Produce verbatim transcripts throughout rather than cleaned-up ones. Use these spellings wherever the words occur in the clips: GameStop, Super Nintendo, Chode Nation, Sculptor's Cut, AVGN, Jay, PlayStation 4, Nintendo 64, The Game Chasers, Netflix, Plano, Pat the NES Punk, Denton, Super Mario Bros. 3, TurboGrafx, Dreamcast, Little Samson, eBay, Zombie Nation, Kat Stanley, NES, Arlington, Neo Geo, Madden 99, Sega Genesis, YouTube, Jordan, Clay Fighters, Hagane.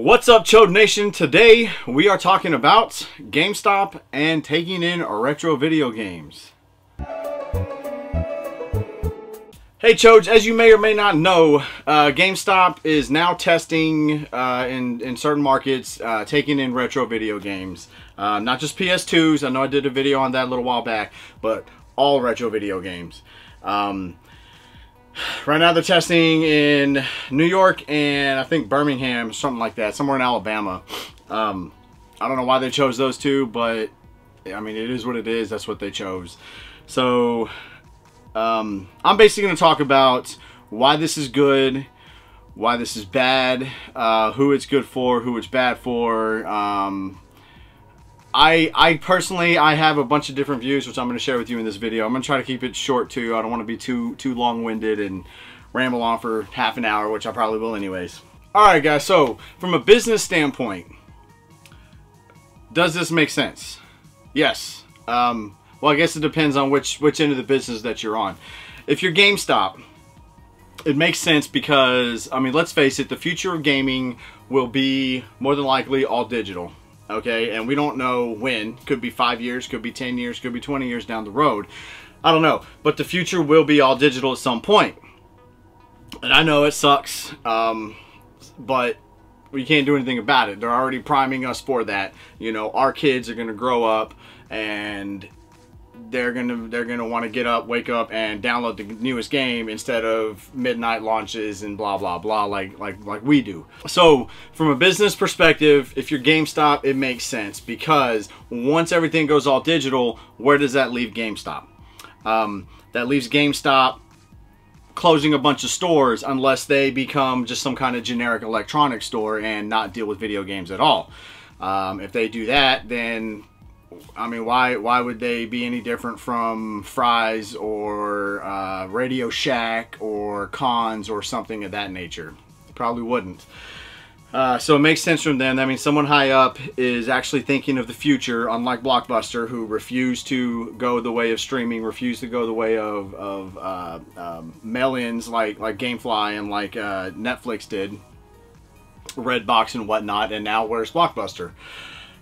What's up, Chode Nation? Today we are talking about GameStop and taking in retro video games. Hey Chodes, as you may or may not know, uh, GameStop is now testing uh, in, in certain markets uh, taking in retro video games. Uh, not just P S twos, I know I did a video on that a little while back, but all retro video games. Um, Right now they're testing in New York and I think Birmingham, something like that, somewhere in Alabama. Um, I don't know why they chose those two, but I mean, it is what it is. That's what they chose. So um, I'm basically going to talk about why this is good, why this is bad, uh, who it's good for, who it's bad for. Um, I, I personally, I have a bunch of different views, which I'm going to share with you in this video. I'm going to try to keep it short too. I don't want to be too too long-winded and ramble on for half an hour, which I probably will anyways. All right, guys. So from a business standpoint, does this make sense? Yes. Um, well, I guess it depends on which, which end of the business that you're on. If you're GameStop, it makes sense because, I mean, let's face it, the future of gaming will be more than likely all digital. Okay, and we don't know when. Could be five years, could be ten years, could be twenty years down the road. I don't know, but the future will be all digital at some point. And I know it sucks, um, but we can't do anything about it. They're already priming us for that. You know, our kids are gonna grow up, and they're gonna they're gonna want to get up, wake up, and download the newest game instead of midnight launches and blah blah blah, like like like we do. So from a business perspective, if you're GameStop, it makes sense because once everything goes all digital, where does that leave GameStop? Um, that leaves GameStop closing a bunch of stores unless they become just some kind of generic electronic store and not deal with video games at all. Um, if they do that, then I mean, why why would they be any different from Fry's or uh, Radio Shack or Cons or something of that nature? Probably wouldn't. Uh, so it makes sense from them. I mean, someone high up is actually thinking of the future, unlike Blockbuster, who refused to go the way of streaming, refused to go the way of, of uh, um, mail-ins like, like Gamefly and like uh, Netflix did, Redbox and whatnot, and now where's Blockbuster?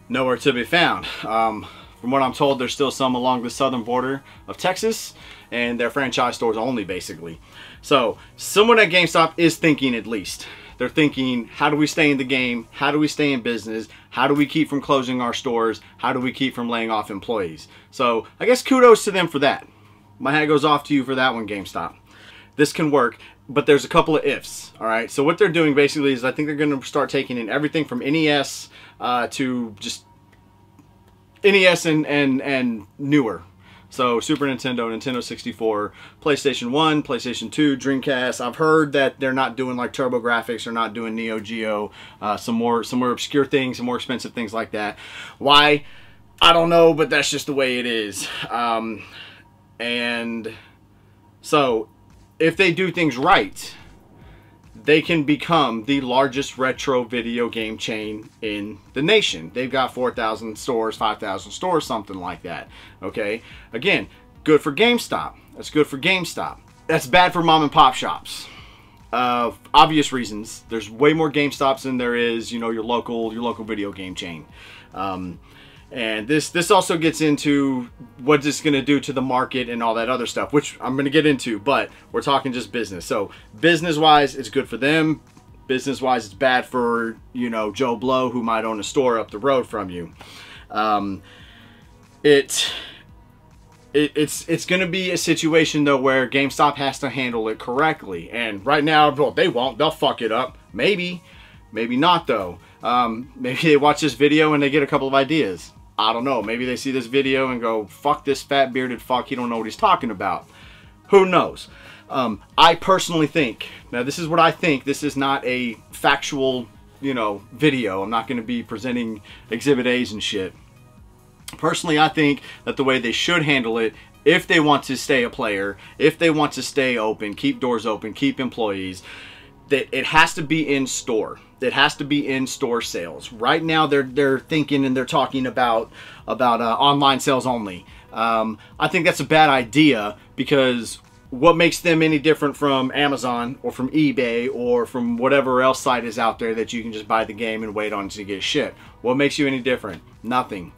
Nowhere to be found. Um, from what I'm told, there's still some along the southern border of Texas, and they're franchise stores only, basically. So someone at GameStop is thinking, at least. They're thinking, how do we stay in the game? How do we stay in business? How do we keep from closing our stores? How do we keep from laying off employees? So I guess kudos to them for that. My hat goes off to you for that one, GameStop. This can work. But there's a couple of ifs, all right? So what they're doing basically is I think they're going to start taking in everything from N E S uh, to just N E S and, and, and newer. So Super Nintendo, Nintendo sixty-four, PlayStation one, PlayStation two, Dreamcast. I've heard that they're not doing like TurboGrafx, they're not doing Neo Geo, uh, some, more, some more obscure things, some more expensive things like that. Why? I don't know, but that's just the way it is. Um, and so if they do things right, they can become the largest retro video game chain in the nation. They've got four thousand stores, five thousand stores, something like that. Okay, again, good for GameStop. That's good for GameStop. That's bad for mom and pop shops. Uh, obvious reasons. There's way more GameStops than there is, you know, your local your local video game chain. Um, And this this also gets into what it's going to do to the market and all that other stuff, which I'm going to get into, but we're talking just business. So business-wise, it's good for them. Business-wise, it's bad for, you know, Joe Blow, who might own a store up the road from you. Um, it, it it's it's going to be a situation, though, where GameStop has to handle it correctly. And right now, well, they won't. They'll fuck it up. Maybe. Maybe not, though. Um, maybe they watch this video and they get a couple of ideas. I don't know. Maybe they see this video and go, fuck this fat bearded fuck. He don't know what he's talking about. Who knows? Um, I personally think, now this is what I think. This is not a factual, you know, video. I'm not going to be presenting exhibit A's and shit. Personally, I think that the way they should handle it, if they want to stay a player, if they want to stay open, keep doors open, keep employees, that it has to be in store. It has to be in store sales. Right now, they're they're thinking and they're talking about about uh, online sales only. Um, I think that's a bad idea because what makes them any different from Amazon or from eBay or from whatever else site is out there that you can just buy the game and wait on to get shit? What makes you any different? Nothing.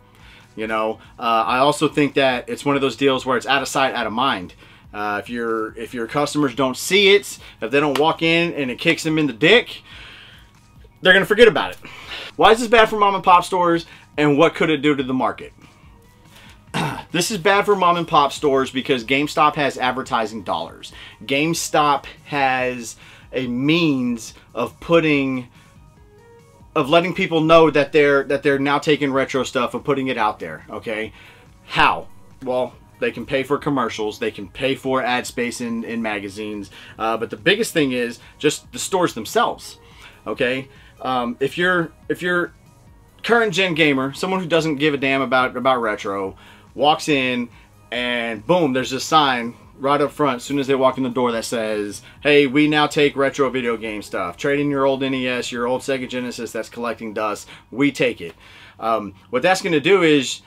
You know, uh, I also think that it's one of those deals where it's out of sight, out of mind. Uh, if your if your customers don't see it, if they don't walk in and it kicks them in the dick, they're gonna forget about it. Why is this bad for mom and pop stores, and what could it do to the market? This is bad for mom and pop stores because GameStop has advertising dollars. GameStop has a means of putting, of letting people know that they're that they're now taking retro stuff and putting it out there. Okay, how? Well, they can pay for commercials, they can pay for ad space in, in magazines, uh, but the biggest thing is just the stores themselves. Okay, um, if you're if you're current gen gamer, someone who doesn't give a damn about about retro, walks in and boom, there's a sign right up front as soon as they walk in the door that says, hey, we now take retro video game stuff. Trade in your old N E S, your old Sega Genesis that's collecting dust. We take it. Um, what that's going to do is,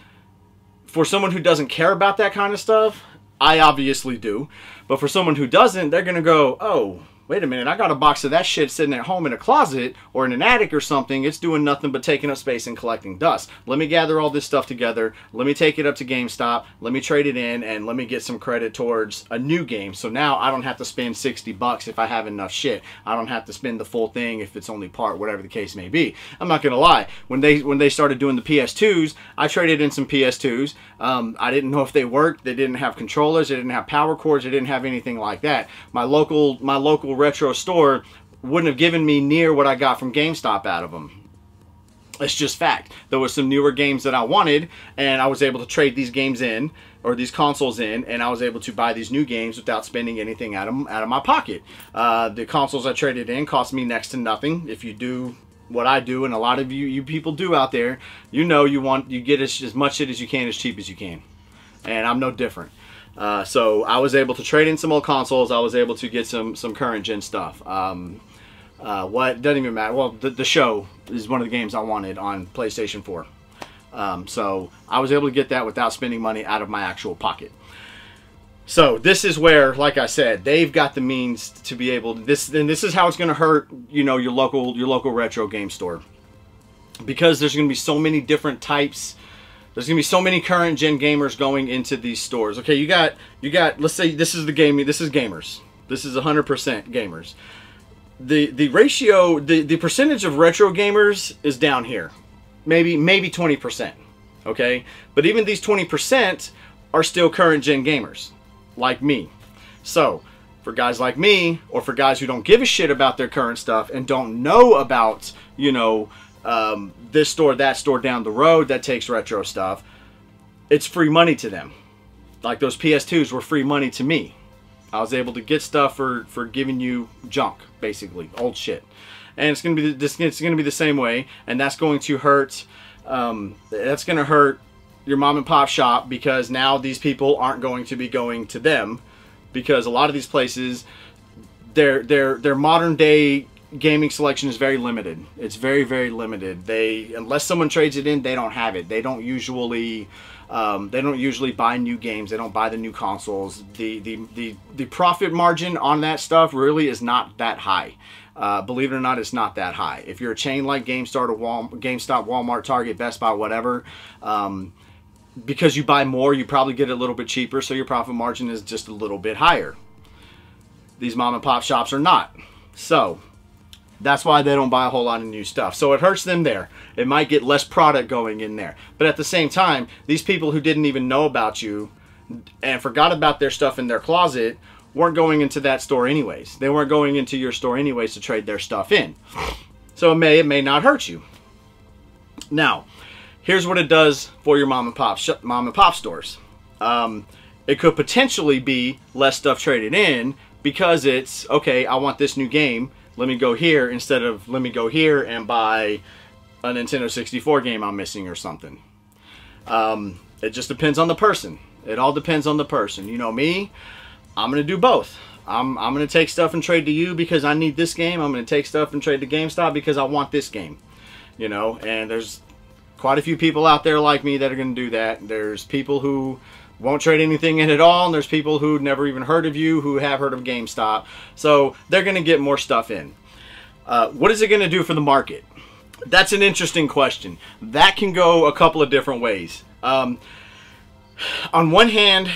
for someone who doesn't care about that kind of stuff, I obviously do, but for someone who doesn't, they're going to go, oh, wait a minute, I got a box of that shit sitting at home in a closet or in an attic or something. It's doing nothing but taking up space and collecting dust. Let me gather all this stuff together. Let me take it up to GameStop. Let me trade it in and let me get some credit towards a new game. So now I don't have to spend sixty bucks if I have enough shit. I don't have to spend the full thing if it's only part, whatever the case may be. I'm not going to lie. When they when they started doing the P S twos, I traded in some P S twos. Um, I didn't know if they worked. They didn't have controllers. They didn't have power cords. They didn't have anything like that. My local, my local retro store wouldn't have given me near what I got from GameStop out of them. It's just fact. There was some newer games that I wanted, and I was able to trade these games in, or these consoles in, and I was able to buy these new games without spending anything out of, out of my pocket. Uh, the consoles I traded in cost me next to nothing. If you do what I do, and a lot of you you people do out there, you know you want you get as, as much shit as you can as cheap as you can, and I'm no different. Uh, so I was able to trade in some old consoles. I was able to get some some current gen stuff. Um, uh, what doesn't even matter. Well, the, the show is one of the games I wanted on PlayStation four. Um, so I was able to get that without spending money out of my actual pocket. So this is where, like I said, they've got the means to be able to this. And this is how it's going to hurt, you know, your local your local retro game store, because there's going to be so many different types. There's gonna be so many current gen gamers going into these stores. Okay, you got you got. Let's say this is the game. This is gamers. This is one hundred percent gamers. The the ratio, the the percentage of retro gamers is down here, maybe maybe twenty percent. Okay, but even these twenty percent are still current gen gamers, like me. So for guys like me, or for guys who don't give a shit about their current stuff and don't know about, you know, Um, this store, that store down the road that takes retro stuff, it's free money to them. Like those P S twos were free money to me. I was able to get stuff for for giving you junk, basically old shit. And it's gonna be this. It's gonna be the same way, and that's going to hurt. Um, that's gonna hurt your mom and pop shop, because now these people aren't going to be going to them, because a lot of these places, their their their modern day gaming selection is very limited. It's very, very limited. They, unless someone trades it in, they don't have it. They don't usually, um, they don't usually buy new games. They don't buy the new consoles. The the the the profit margin on that stuff really is not that high. Uh, believe it or not, it's not that high. If you're a chain like GameStop, or Wal GameStop, Walmart, Target, Best Buy, whatever, um, because you buy more, you probably get it a little bit cheaper, so your profit margin is just a little bit higher. These mom and pop shops are not. So that's why they don't buy a whole lot of new stuff. So it hurts them there. It might get less product going in there. But at the same time, these people who didn't even know about you and forgot about their stuff in their closet weren't going into that store anyways. They weren't going into your store anyways to trade their stuff in. So it may, it may not hurt you. Now, here's what it does for your mom and pop, sh mom and pop stores. Um, it could potentially be less stuff traded in, because it's, okay, I want this new game. Let me go here instead of let me go here and buy a Nintendo sixty-four game I'm missing or something. Um, it just depends on the person. It all depends on the person. You know me, I'm going to do both. I'm, I'm going to take stuff and trade to you because I need this game. I'm going to take stuff and trade to GameStop because I want this game. You know, and there's quite a few people out there like me that are going to do that. There's people who won't trade anything in at all, and there's people who never even heard of you who have heard of GameStop. So they're going to get more stuff in. Uh, what is it going to do for the market? That's an interesting question. That can go a couple of different ways. Um, on one hand,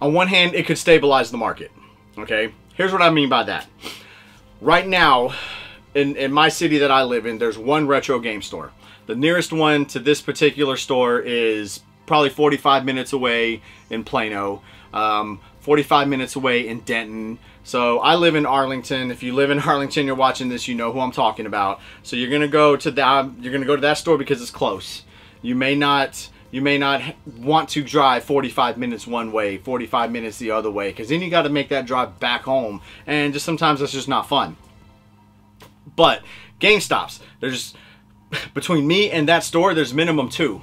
on one hand, it could stabilize the market. Okay, here's what I mean by that. Right now, in, in my city that I live in, there's one retro game store. The nearest one to this particular store is probably forty-five minutes away in Plano, um, forty-five minutes away in Denton. So I live in Arlington. If you live in Arlington, you're watching this, you know who I'm talking about. So you're gonna go to that. You're gonna go to that store because it's close. You may not. You may not want to drive forty-five minutes one way, forty-five minutes the other way, because then you got to make that drive back home, and just sometimes that's just not fun. But GameStops, there's between me and that store, there's minimum two.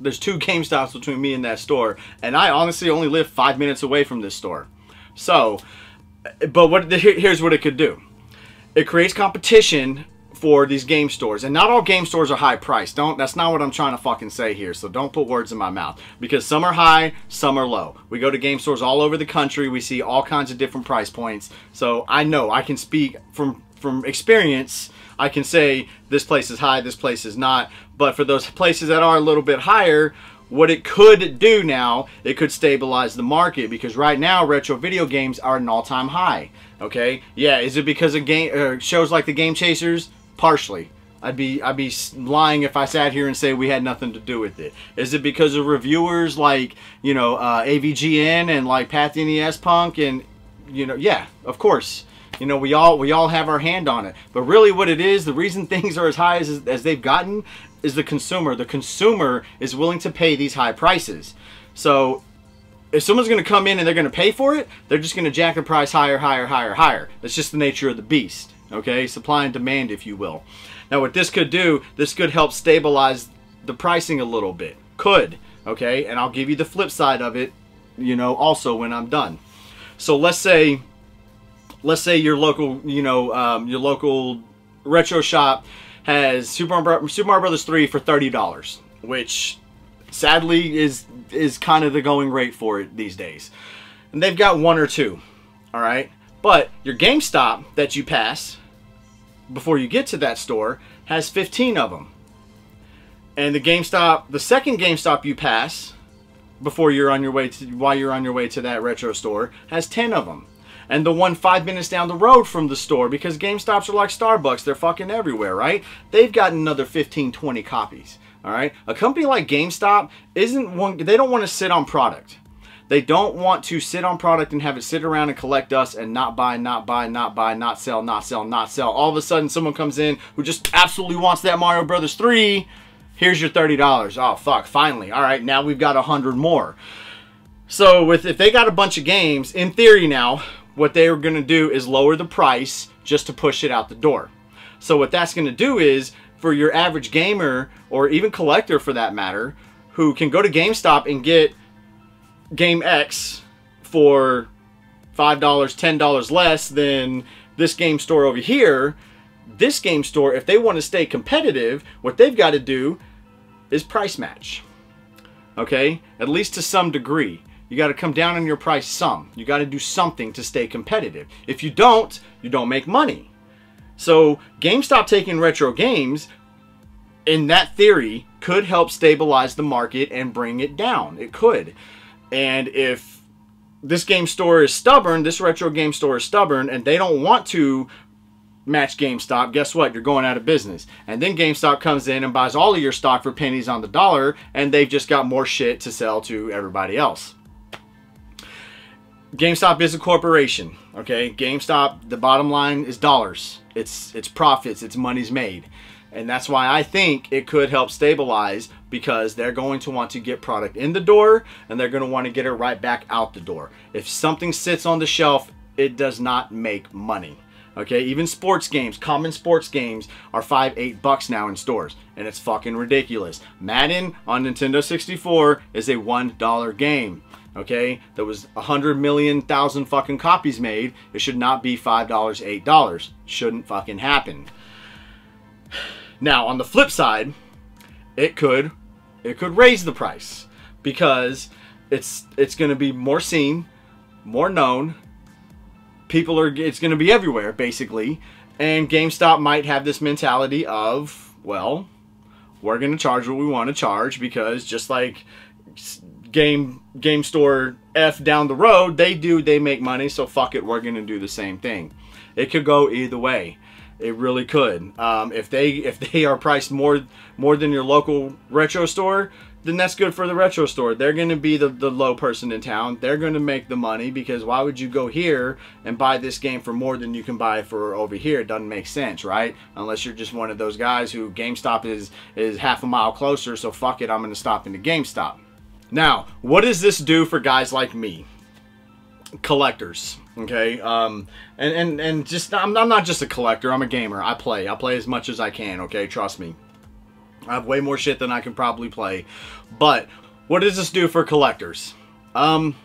There's two GameStops between me and that store, and I honestly only live five minutes away from this store. So, but what here's what it could do: it creates competition for these game stores. And not all game stores are high priced. Don't, that's not what I'm trying to fucking say here, so don't put words in my mouth, because some are high, some are low. We go to game stores all over the country, we see all kinds of different price points. So I know, I can speak from from experience. I can say this place is high, this place is not. But for those places that are a little bit higher, what it could do now, it could stabilize the market, because right now retro video games are at an all-time high. Okay, yeah, is it because of game uh, shows like the Game Chasers? Partially. I'd be I'd be lying if I sat here and say we had nothing to do with it. Is it because of reviewers like, you know, uh, A V G N and like Pat the N E S Punk, and, you know, yeah, of course. You know, we all we all have our hand on it. But really what it is, the reason things are as high as, as they've gotten is the consumer. The consumer is willing to pay these high prices. So if someone's going to come in and they're going to pay for it, they're just going to jack the price higher, higher, higher, higher. That's just the nature of the beast. Okay, supply and demand, if you will. Now what this could do, this could help stabilize the pricing a little bit. Could, okay, and I'll give you the flip side of it, you know, also when I'm done. So let's say, let's say your local, you know, um, your local retro shop has Super Mario Bros. three for thirty dollars, which sadly is, is kind of the going rate for it these days. And they've got one or two, all right? But your GameStop that you pass before you get to that store has fifteen of them. And the GameStop, the second GameStop you pass before you're on your way to, while you're on your way to that retro store, has ten of them. And the one five minutes down the road from the store, because GameStops are like Starbucks, they're fucking everywhere, right? They've got another fifteen, twenty copies, all right? A company like GameStop isn't one, they don't want to sit on product. They don't want to sit on product and have it sit around and collect us and not buy, not buy, not buy, not sell, not sell, not sell. All of a sudden, someone comes in who just absolutely wants that Mario Bros. three. Here's your thirty dollars. Oh, fuck, finally. All right, now we've got a hundred more. So with if they got a bunch of games, in theory now, what they are going to do is lower the price just to push it out the door. So what that's going to do is, for your average gamer, or even collector for that matter, who can go to GameStop and get Game X for five dollars, ten dollars less than this game store over here, this game store, if they want to stay competitive, what they've got to do is price match. Okay? At least to some degree. You got to come down on your price some. You got to do something to stay competitive. If you don't, you don't make money. So GameStop taking retro games, in that theory, could help stabilize the market and bring it down. It could. And if this game store is stubborn, this retro game store is stubborn, and they don't want to match GameStop, guess what? You're going out of business. And then GameStop comes in and buys all of your stock for pennies on the dollar, and they've just got more shit to sell to everybody else. GameStop is a corporation, okay? GameStop, the bottom line is dollars. It's, it's profits, it's money's made. And that's why I think it could help stabilize, because they're going to want to get product in the door and they're going to want to get it right back out the door. If something sits on the shelf, it does not make money. Okay, even sports games, common sports games are five, eight bucks now in stores, and it's fucking ridiculous. Madden on Nintendo sixty-four is a one dollar game. Okay, there was a hundred million thousand fucking copies made. It should not be five dollars, eight dollars. Shouldn't fucking happen. Now, on the flip side, it could, it could raise the price, because it's it's going to be more seen, more known. People are, it's going to be everywhere basically, and GameStop might have this mentality of, well, we're going to charge what we want to charge, because just like game game store F down the road, they do, they make money, so fuck it, we're going to do the same thing. It could go either way. It really could. Um, if they if they are priced more more than your local retro store, then that's good for the retro store. They're going to be the, the low person in town. They're going to make the money, because why would you go here and buy this game for more than you can buy for over here? It doesn't make sense, right? Unless you're just one of those guys who GameStop is, is half a mile closer, so fuck it, I'm going to stop into GameStop. Now, what does this do for guys like me? Collectors, okay? Um, and, and, and just, I'm, I'm not just a collector, I'm a gamer. I play. I play as much as I can, okay? Trust me. I have way more shit than I can probably play. But what does this do for collectors? Um,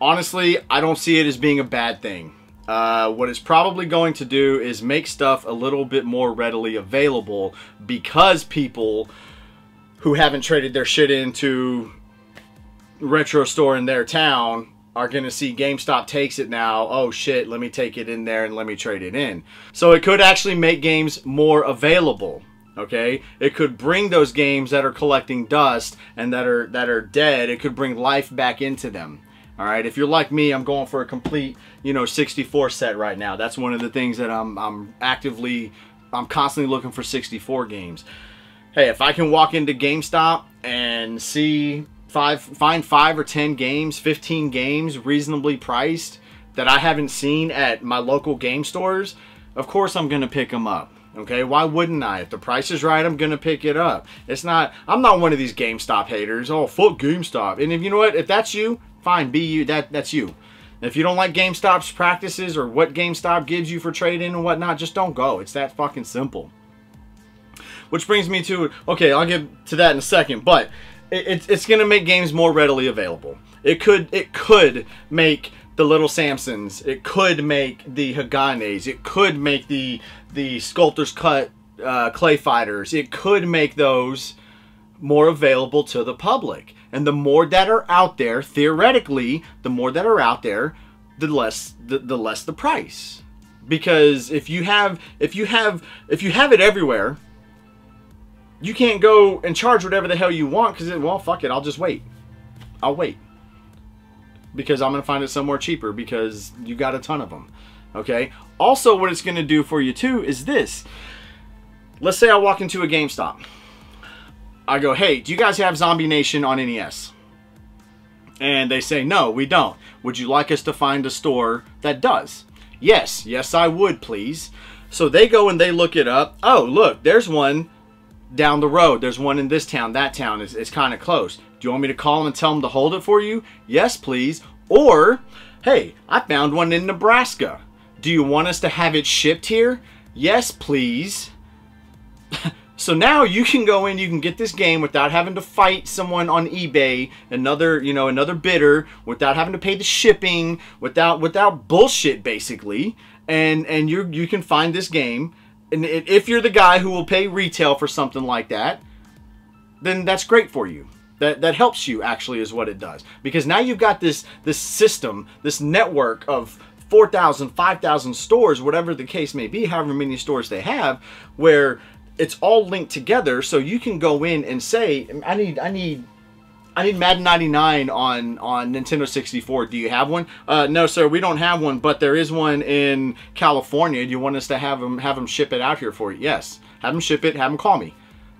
honestly, I don't see it as being a bad thing. Uh, what it's probably going to do is make stuff a little bit more readily available, because people who haven't traded their shit into retro store in their town are going to see GameStop takes it now. Oh shit, let me take it in there and let me trade it in. So it could actually make games more available. Okay, it could bring those games that are collecting dust and that are that are dead, it could bring life back into them. All right, if you're like me, I'm going for a complete, you know, sixty-four set right now. That's one of the things that I'm I'm actively I'm constantly looking for sixty-four games. Hey, if I can walk into GameStop and see five find five or ten games, fifteen games reasonably priced that I haven't seen at my local game stores, of course I'm going to pick them up. Okay, why wouldn't I? If the price is right, I'm gonna pick it up. It's not, I'm not one of these GameStop haters. Oh, fuck GameStop. And if you know what, if that's you, fine, be you, that, that's you. If you don't like GameStop's practices or what GameStop gives you for trade-in and whatnot, just don't go. It's that fucking simple. Which brings me to, okay, I'll get to that in a second, but it, it's, it's gonna make games more readily available. It could, it could make the Little Samsons, it could make the Haganes, it could make the the Sculptor's Cut uh, Clay Fighters, it could make those more available to the public. And the more that are out there, theoretically, the more that are out there, the less the, the less the price. Because if you have if you have if you have it everywhere, you can't go and charge whatever the hell you want, because, well, fuck it, I'll just wait. I'll wait. Because I'm going to find it somewhere cheaper, because you got a ton of them. Okay. Also, what it's going to do for you too is this. Let's say I walk into a GameStop. I go, hey, do you guys have Zombie Nation on N E S? And they say, no, we don't. Would you like us to find a store that does? Yes. Yes, I would, please. So they go and they look it up. Oh, look, there's one down the road. There's one in this town. That town is, is kind of close. Do you want me to call them and tell them to hold it for you? Yes, please. Or, hey, I found one in Nebraska. Do you want us to have it shipped here? Yes, please. So now you can go in, you can get this game without having to fight someone on eBay, another, you know, another bidder, without having to pay the shipping, without without bullshit basically. And and you you can find this game, and if you're the guy who will pay retail for something like that, then that's great for you. That, that helps you, actually, is what it does. Because now you've got this, this system, this network of four thousand, five thousand stores, whatever the case may be, however many stores they have, where it's all linked together. So you can go in and say, I need, I need, I need Madden ninety-nine on, on Nintendo sixty-four. Do you have one? Uh, no, sir, we don't have one, but there is one in California. Do you want us to have them, have them ship it out here for you? Yes. Have them ship it, have them call me.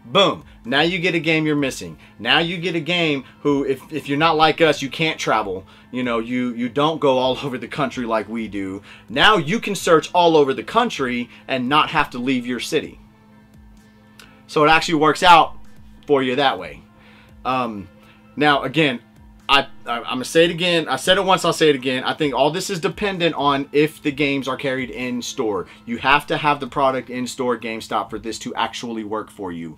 Boom. Now you get a game you're missing. Now you get a game who, if, if you're not like us, you can't travel. You know, you, you don't go all over the country like we do. Now you can search all over the country and not have to leave your city. So it actually works out for you that way. Um, now, again, I, I, I'm going to say it again. I said it once, I'll say it again. I think all this is dependent on if the games are carried in store. You have to have the product in store, GameStop, for this to actually work for you,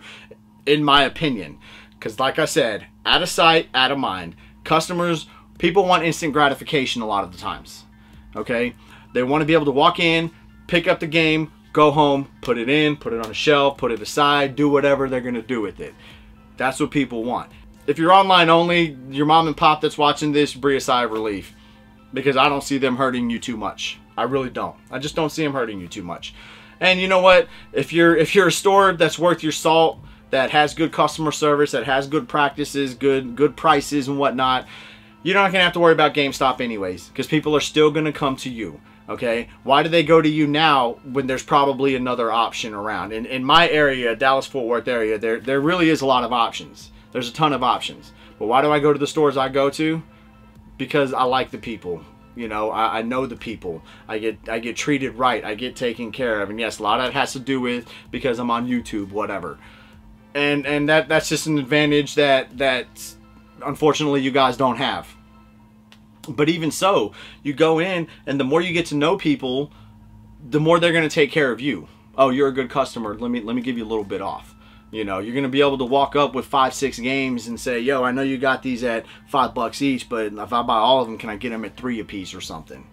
in my opinion. Because like I said, out of sight, out of mind. Customers, people want instant gratification a lot of the times. Okay? They want to be able to walk in, pick up the game, go home, put it in, put it on a shelf, put it aside, do whatever they're going to do with it. That's what people want. if you're online only, your mom and pop that's watching this, breathe a sigh of relief. Because I don't see them hurting you too much. I really don't. I just don't see them hurting you too much. And you know what? If you're if you're a store that's worth your salt, that has good customer service, that has good practices, good good prices and whatnot, you're not gonna have to worry about GameStop anyways, because people are still gonna come to you. Okay, why do they go to you now when there's probably another option around? In in my area, Dallas-Fort Worth area, there there really is a lot of options. There's a ton of options. But why do I go to the stores I go to? Because I like the people. You know, I, I know the people. I get I get treated right. I get taken care of. And yes, a lot of it has to do with because I'm on YouTube, whatever. And and that that's just an advantage that that unfortunately you guys don't have. But even so, you go in, and the more you get to know people, the more they're going to take care of you. Oh, you're a good customer. Let me let me give you a little bit off. You know, you're going to be able to walk up with five, six games and say, yo, I know you got these at five bucks each, but if I buy all of them, can I get them at three a piece or something?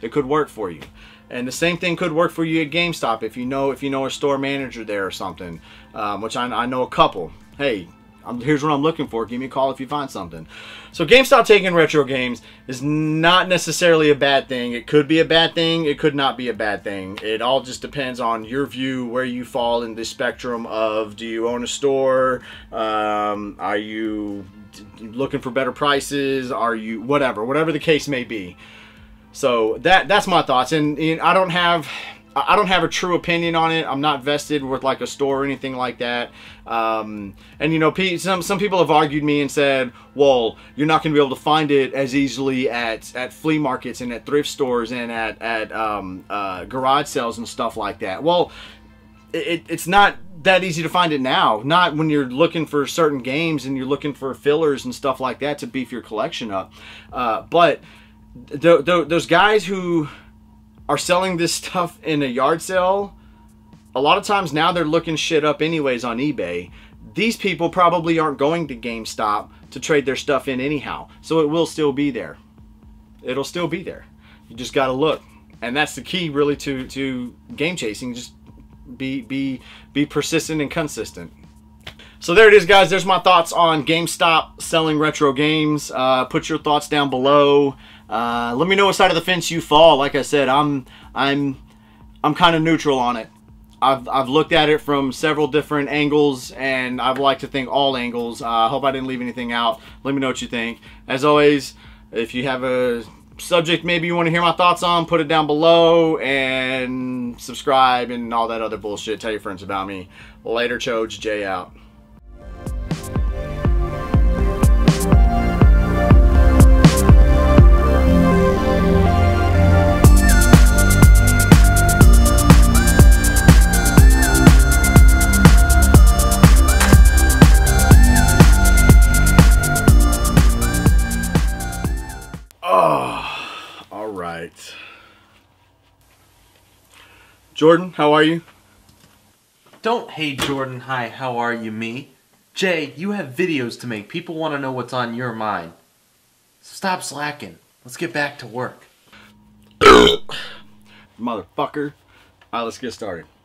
It could work for you. And the same thing could work for you at GameStop if you know if you know a store manager there or something, um, which I, I know a couple. Hey, I'm, here's what I'm looking for. Give me a call if you find something. So GameStop taking retro games is not necessarily a bad thing. It could be a bad thing. It could not be a bad thing. It all just depends on your view, where you fall in the spectrum of, do you own a store? Um, are you looking for better prices? Are you whatever, whatever the case may be. So that that's my thoughts. And, and I don't have... I don't have a true opinion on it. I'm not vested with like a store or anything like that. Um, and you know, some some people have argued me and said, "Well, you're not going to be able to find it as easily at at flea markets and at thrift stores and at at um, uh, garage sales and stuff like that." Well, it, it's not that easy to find it now. Not when you're looking for certain games and you're looking for fillers and stuff like that to beef your collection up. Uh, but th th those guys who are selling this stuff in a yard sale, a lot of times now they're looking shit up anyways on eBay. These people probably aren't going to GameStop to trade their stuff in anyhow, so it will still be there. It'll still be there. You just gotta look, and that's the key really to to game chasing. Just be be be persistent and consistent. So there it is, guys. There's my thoughts on GameStop selling retro games. Uh, put your thoughts down below. Uh, let me know what side of the fence you fall. Like I said, I'm I'm I'm kind of neutral on it. I've, I've looked at it from several different angles, and I've liked to think all angles. I uh, hope I didn't leave anything out. Let me know what you think. As always, if you have a subject maybe you want to hear my thoughts on, put it down below, and subscribe and all that other bullshit. Tell your friends about me. Later, Choj. Jay out. Jordan, how are you? Don't hey Jordan, hi, how are you, me? Jay, you have videos to make. People want to know what's on your mind. Stop slacking. Let's get back to work. Motherfucker. Alright, let's get started.